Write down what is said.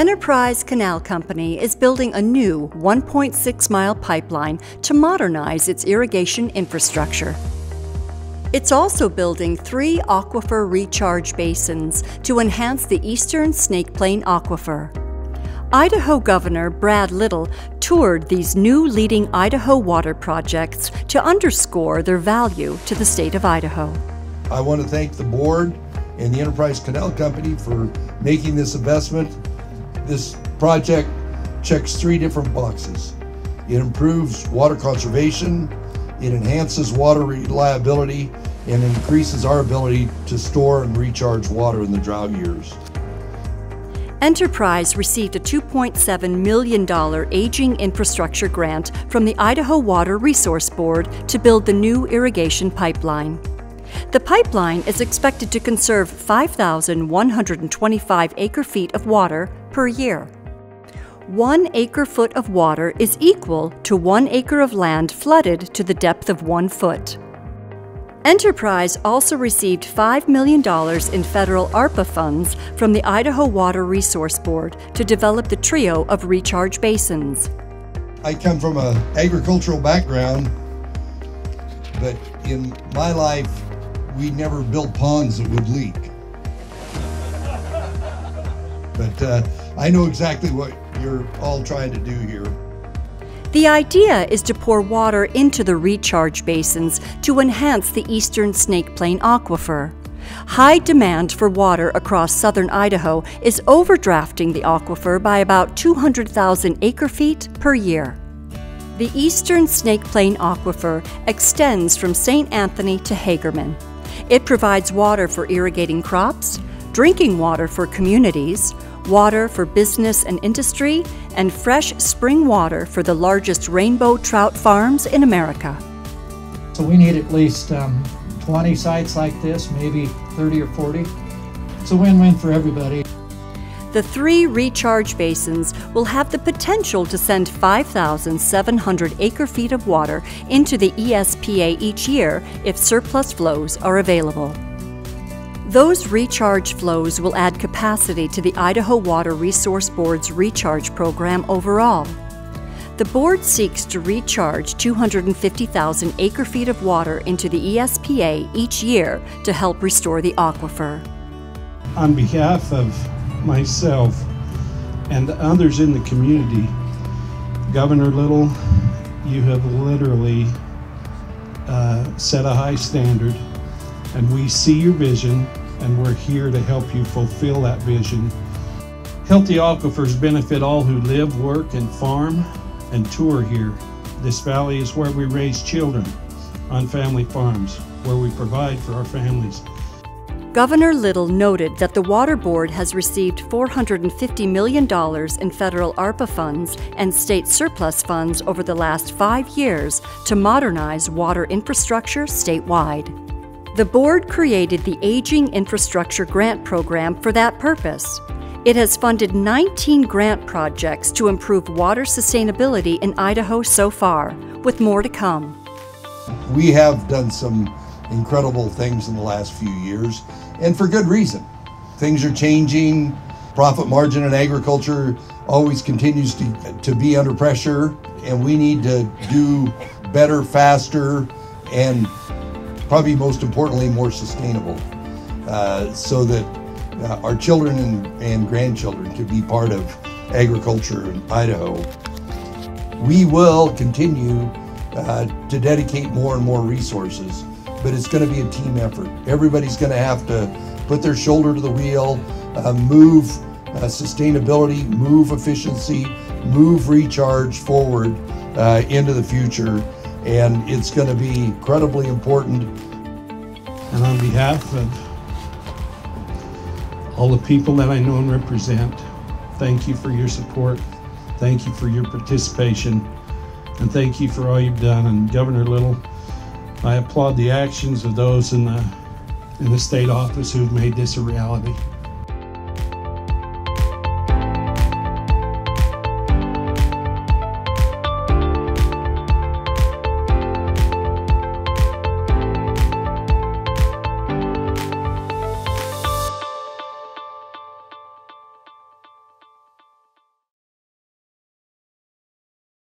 Enterprise Canal Company is building a new 1.6-mile pipeline to modernize its irrigation infrastructure. It's also building 3 aquifer recharge basins to enhance the Eastern Snake Plain Aquifer. Idaho Governor Brad Little toured these new leading Idaho water projects to underscore their value to the state of Idaho. I want to thank the board and the Enterprise Canal Company for making this investment. This project checks 3 different boxes. It improves water conservation, it enhances water reliability, and increases our ability to store and recharge water in the drought years. Enterprise received a $2.7 million aging infrastructure grant from the Idaho Water Resource Board to build the new irrigation pipeline. The pipeline is expected to conserve 5,125 acre-feet of water per year. 1 acre-foot of water is equal to 1 acre of land flooded to the depth of 1 foot. Enterprise also received $5 million in federal ARPA funds from the Idaho Water Resource Board to develop the trio of recharge basins. I come from an agricultural background, but in my life, we never built ponds that would leak. But I know exactly what you're all trying to do here. The idea is to pour water into the recharge basins to enhance the Eastern Snake Plain Aquifer. High demand for water across southern Idaho is overdrafting the aquifer by about 200,000 acre-feet per year. The Eastern Snake Plain Aquifer extends from St. Anthony to Hagerman. It provides water for irrigating crops, drinking water for communities, water for business and industry, and fresh spring water for the largest rainbow trout farms in America. So we need at least 20 sites like this, maybe 30 or 40. It's a win-win for everybody. The 3 recharge basins will have the potential to send 5,700 acre-feet of water into the ESPA each year if surplus flows are available. Those recharge flows will add capacity to the Idaho Water Resource Board's recharge program overall. The board seeks to recharge 250,000 acre-feet of water into the ESPA each year to help restore the aquifer. On behalf of myself and others in the community, Governor Little, you have literally set a high standard, and we see your vision, and we're here to help you fulfill that vision. Healthy aquifers benefit all who live, work, and farm and tour here. This valley is where we raise children on family farms, where we provide for our families. Governor Little noted that the Water Board has received $450 million in federal ARPA funds and state surplus funds over the last 5 years to modernize water infrastructure statewide. The board created the Aging Infrastructure Grant Program for that purpose. It has funded 19 grant projects to improve water sustainability in Idaho so far, with more to come. We have done some incredible things in the last few years, and for good reason. Things are changing. Profit margin in agriculture always continues to be under pressure, and we need to do better, faster, and probably most importantly, more sustainable, so that our children and grandchildren can be part of agriculture in Idaho. We will continue to dedicate more and more resources, but it's going to be a team effort. Everybody's going to have to put their shoulder to the wheel, move sustainability, move efficiency, move recharge forward into the future. And it's going to be incredibly important. And on behalf of all the people that I know and represent, thank you for your support, thank you for your participation, and thank you for all you've done. And Governor Little, I applaud the actions of those in the state office who've made this a reality.